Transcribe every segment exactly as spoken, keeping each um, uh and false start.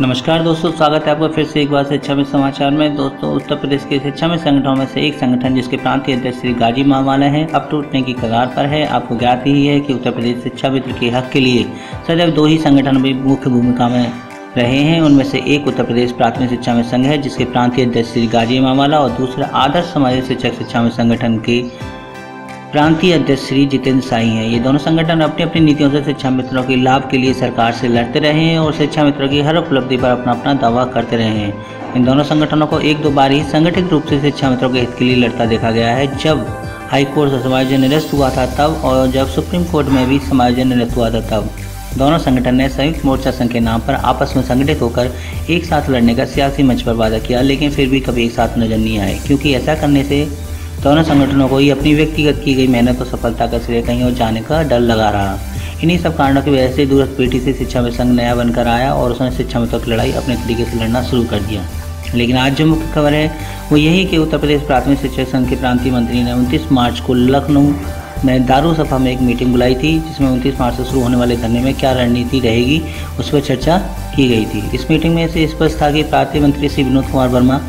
नमस्कार दोस्तों, स्वागत है आपका फिर से एक बार शिक्षा में समाचार में। दोस्तों, उत्तर प्रदेश के शिक्षा में संगठनों में से एक संगठन जिसके प्रांतीय अध्यक्ष श्री गाजी इमाम अला है, अब टूटने की कगार पर है। आपको ज्ञात ही है कि उत्तर प्रदेश शिक्षामित्र के हक के लिए सदैव दो ही संगठन भी मुख्य भूमिका में रहे हैं। उनमें से एक उत्तर प्रदेश प्राथमिक शिक्षामित्र संघ है जिसके प्रांतीय अध्यक्ष श्री गाजी इमाम अला, और दूसरा आदर्श समाज शिक्षक शिक्षामित्र संगठन के प्रांतीय अध्यक्ष श्री जितेंद्र सां हैं। ये दोनों संगठन अपनी अपनी नीतियों से शिक्षा मित्रों के लाभ के लिए सरकार से लड़ते रहे हैं और शिक्षा मित्रों की हर उपलब्धि पर अपना अपना दावा करते रहे हैं। इन दोनों संगठनों को एक दो बार ही संगठित रूप से शिक्षा मित्रों के हित के लिए लड़ता देखा गया है। जब हाईकोर्ट से समायोजन निरस्त हुआ था तब, और जब सुप्रीम कोर्ट में भी समायोजन निरस्त हुआ था तब दोनों संगठन ने संयुक्त मोर्चा संघ के नाम पर आपस में संगठित होकर एक साथ लड़ने का सियासी मंच पर वादा किया, लेकिन फिर भी कभी एक साथ नजर नहीं आए, क्योंकि ऐसा करने से दोनों संगठनों को ही अपनी व्यक्तिगत की गई मेहनत और सफलता का श्रेय कहीं और जाने का डर लगा रहा। इन्हीं सब कारणों की वजह से दूरस्थ पीढ़ी से शिक्षा में संघ नया बनकर आया और उसने शिक्षा मित्रों की लड़ाई अपने तरीके से लड़ना शुरू कर दिया। लेकिन आज जो मुख्य खबर है वो यही कि उत्तर प्रदेश प्राथमिक शिक्षक संघ के प्रांतीय मंत्री ने उनतीस मार्च को लखनऊ में दारू सभा में एक मीटिंग बुलाई थी, जिसमें उनतीस मार्च से शुरू होने वाले धरने में क्या रणनीति रहेगी उस पर चर्चा की गई थी। इस मीटिंग में से स्पष्ट था कि प्रांतीय मंत्री श्री विनोद कुमार वर्मा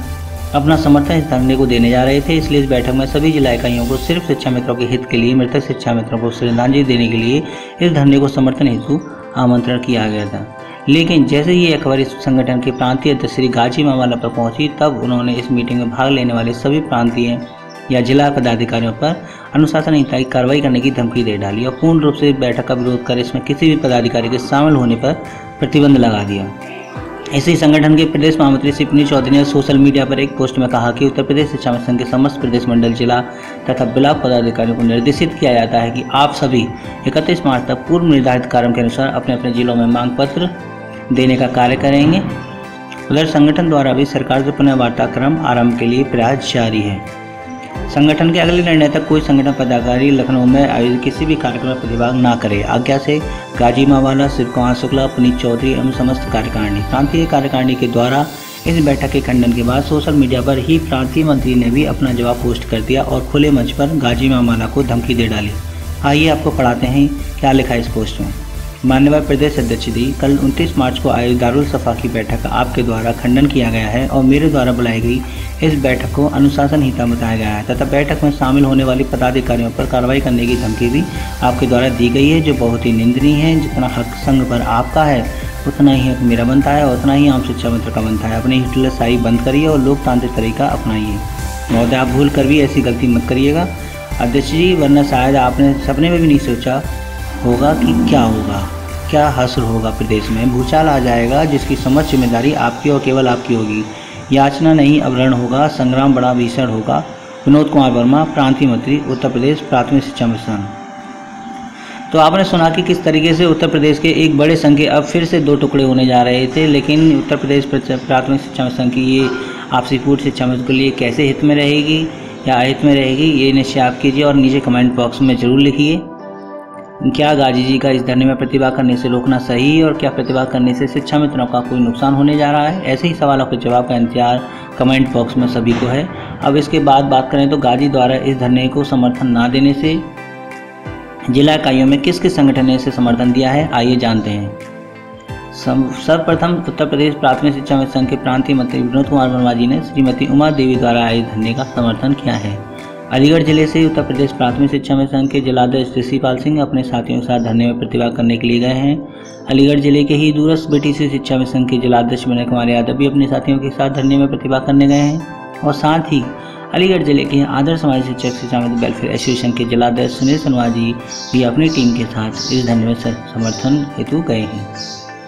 अपना समर्थन इस धरने को देने जा रहे थे, इसलिए इस बैठक में सभी जिला इकाइयों को सिर्फ शिक्षा मित्रों के हित के लिए मृतक शिक्षा मित्रों को श्रद्धांजलि देने के लिए इस धरने को समर्थन हेतु आमंत्रण किया गया था। लेकिन जैसे ही यह खबर इस संगठन के प्रांतीय अध्यक्ष श्री गाजी इमाम अला पर पहुंची, तब उन्होंने इस मीटिंग में भाग लेने वाले सभी प्रांतीय या जिला पदाधिकारियों पर अनुशासन हिंसा की कार्रवाई करने की धमकी दे डाली और पूर्ण रूप से बैठक का विरोध कर इसमें किसी भी पदाधिकारी के शामिल होने पर प्रतिबंध लगा दिया। ऐसे ही संगठन के प्रदेश महामंत्री शिपिनी चौधरी ने सोशल मीडिया पर एक पोस्ट में कहा कि उत्तर प्रदेश शिक्षा मित्र संघ के समस्त प्रदेश मंडल जिला तथा ब्लॉक पदाधिकारियों को निर्देशित किया जाता है कि आप सभी इकतीस मार्च तक पूर्व निर्धारित कार्यक्रम के अनुसार अपने अपने जिलों में मांग पत्र देने का कार्य करेंगे। उधर संगठन द्वारा भी सरकार से पुनः वार्ताक्रम आरम्भ के लिए प्रयास जारी है। संगठन के अगले निर्णय तक कोई संगठन पदाधिकारी लखनऊ में आयोजित किसी भी कार्यक्रम में प्रतिभाग न करे। आज्ञा से गाजी इमाम अला, शिव कुमार शुक्ला, पुनीत चौधरी एवं समस्त कार्यकारिणी प्रांतीय कार्यकारिणी के द्वारा इस बैठक के खंडन के बाद सोशल मीडिया पर ही प्रांतीय मंत्री ने भी अपना जवाब पोस्ट कर दिया और खुले मंच पर गाजी इमाम अला को धमकी दे डाली। आइए आपको पढ़ाते हैं क्या लिखा इस पोस्ट में। माननीय प्रदेश अध्यक्ष जी, कल उनतीस मार्च को आयोजित दारुल सफा की बैठक का आपके द्वारा खंडन किया गया है और मेरे द्वारा बुलाई गई इस बैठक को अनुशासन हिता बताया गया है तथा बैठक में शामिल होने वाले पदाधिकारियों पर कार्रवाई करने की धमकी भी आपके द्वारा दी गई है, जो बहुत ही निंदनीय है। जितना हक संघ पर आपका है उतना ही हक मेरा बनता है और उतना ही आम शिक्षा मित्र का बनता है। अपनी हिटलरशाही बंद करिए और लोकतांत्रिक तरीका अपनाइए। महोदय, आप भूल कर भी ऐसी गलती मत करिएगा अध्यक्ष जी, वरना शायद आपने सपने में भी नहीं सोचा होगा कि क्या होगा, क्या हश्र होगा। प्रदेश में भूचाल आ जाएगा जिसकी समझ जिम्मेदारी आपकी और केवल आपकी होगी। याचना नहीं, अब रण होगा। संग्राम बड़ा भीषण होगा। विनोद कुमार वर्मा, प्रांतीय मंत्री, उत्तर प्रदेश प्राथमिक शिक्षा मिशन। तो आपने सुना कि किस तरीके से उत्तर प्रदेश के एक बड़े संघ के अब फिर से दो टुकड़े होने जा रहे थे, लेकिन उत्तर प्रदेश प्राथमिक शिक्षा मिशन की ये आपसी फूट शिक्षा मिशन के लिए कैसे हित में रहेगी या अहित में रहेगी, ये निश्चय आप कीजिए और नीचे कमेंट बॉक्स में ज़रूर लिखिए। क्या गाजी जी का इस धरने में प्रतिभाग करने से रोकना सही है और क्या प्रतिभाग करने से शिक्षा मित्रों का कोई नुकसान होने जा रहा है? ऐसे ही सवालों के जवाब का इंतजार कमेंट बॉक्स में सभी को है। अब इसके बाद बात करें तो गाजी द्वारा इस धरने को समर्थन ना देने से जिला इकाइयों में किस किस संगठन ने इसे समर्थन दिया है, आइए जानते हैं। सर्वप्रथम उत्तर प्रदेश प्राथमिक शिक्षा संघ के प्रांतीय मंत्री विनोद कुमार वर्मा जी ने श्रीमती उमा देवी द्वारा आए धरने का समर्थन किया है। अलीगढ़ जिले से उत्तर प्रदेश प्राथमिक शिक्षा मित्र संघ के जिलाध्यक्ष ऋषिपाल सिंह अपने साथियों के साथ धरने में प्रतिभाग करने के लिए गए हैं। अलीगढ़ जिले के ही दूरस्थ बीटीसी शिक्षा मित्र संघ के जिलाध्यक्ष विनय कुमार यादव भी अपने साथियों के साथ धरने में प्रतिभाग करने गए हैं और साथ ही अलीगढ़ जिले के आदर्श समाज शिक्षक शिक्षा मित्र वेलफेयर एसोसिएशन के जिलाध्यक्ष सुनील अन्वाजी भी अपनी टीम के साथ इस धरने में समर्थन हेतु गए हैं।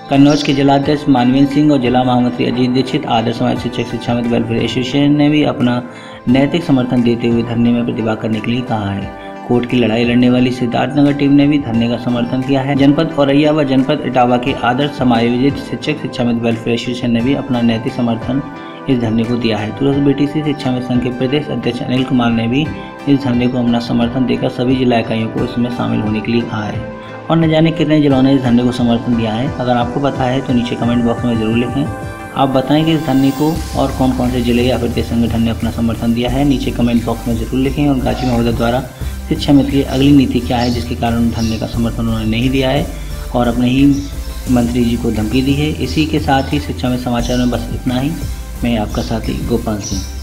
कन्नौज के जिलाध्यक्ष मानवीन सिंह और जिला महामंत्री अजीत दीक्षित आदर्श समाज शिक्षक शिक्षा मित्र वेलफेयर एसोसिएशन ने भी अपना नैतिक समर्थन देते हुए धरने में प्रतिभाग करने के लिए कहा है। कोर्ट की लड़ाई लड़ने वाली सिद्धार्थनगर टीम ने भी धरने का समर्थन किया है। जनपद औरैया व जनपद इटावा के आदर्श समायोजित शिक्षक शिक्षा मित्र वेलफेयर एसोसिएशन ने भी अपना नैतिक समर्थन इस धरने को दिया है। तुरंत बीटीसी शिक्षा मित्र संघ के प्रदेश अध्यक्ष अनिल कुमार ने भी इस धरने को अपना समर्थन देकर सभी जिला इकाइयों को इसमें शामिल होने के लिए कहा है। और न जाने कितने जिलों ने इस धरने को समर्थन दिया है। अगर आपको पता है तो नीचे कमेंट बॉक्स में ज़रूर लिखें। आप बताएं कि इस धरने को और कौन कौन से जिले या फिर संगठन ने अपना समर्थन दिया है, नीचे कमेंट बॉक्स में ज़रूर लिखें। और गाजी महोदय द्वारा शिक्षा मित्र की अगली नीति क्या है जिसके कारण धरने का समर्थन उन्होंने नहीं दिया है और अपने ही मंत्री जी को धमकी दी है। इसी के साथ ही शिक्षा में समाचार में बस इतना ही। मैं आपका साथी गोपाल सिंह।